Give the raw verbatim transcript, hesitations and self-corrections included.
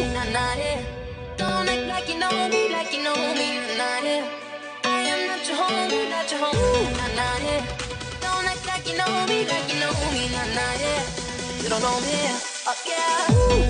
Not it. Don't act like you know me, like you know me. Not it. I am not your homie, not your homie. Not it. Don't act like you know me, like you know me. Not it. You don't know me. Oh yeah.